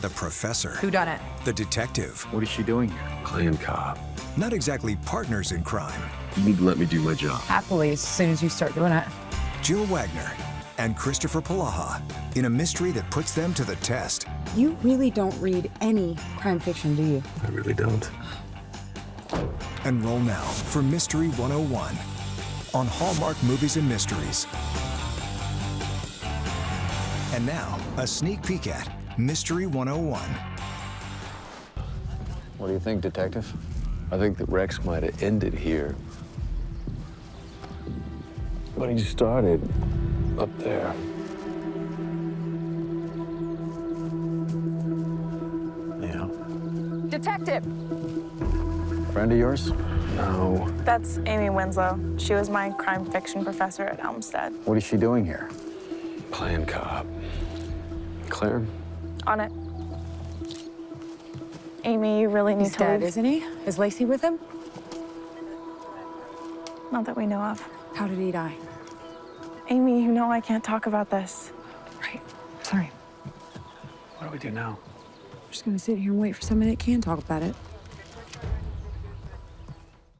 the professor. Who done it? The detective. What is she doing here? Clan cop. Not exactly partners in crime. You need to let me do my job. Happily, as soon as you start doing it. Jill Wagner and Kristoffer Polaha in a mystery that puts them to the test. You really don't read any crime fiction, do you? I really don't. Enroll now for Mystery 101 on Hallmark Movies and Mysteries. And now, a sneak peek at Mystery 101. What do you think, Detective? I think that Rex might have ended here. But he started up there. Yeah. Detective! Friend of yours? No. That's Amy Winslow. She was my crime fiction professor at Elmstead. What is she doing here? Clan cop. Claire? On it. Amy, you really need to... He's dead, isn't he? Is Lacey with him? Not that we know of. How did he die? Amy, you know I can't talk about this. Right. Sorry. What do we do now? I'm just gonna sit here and wait for somebody that can talk about it.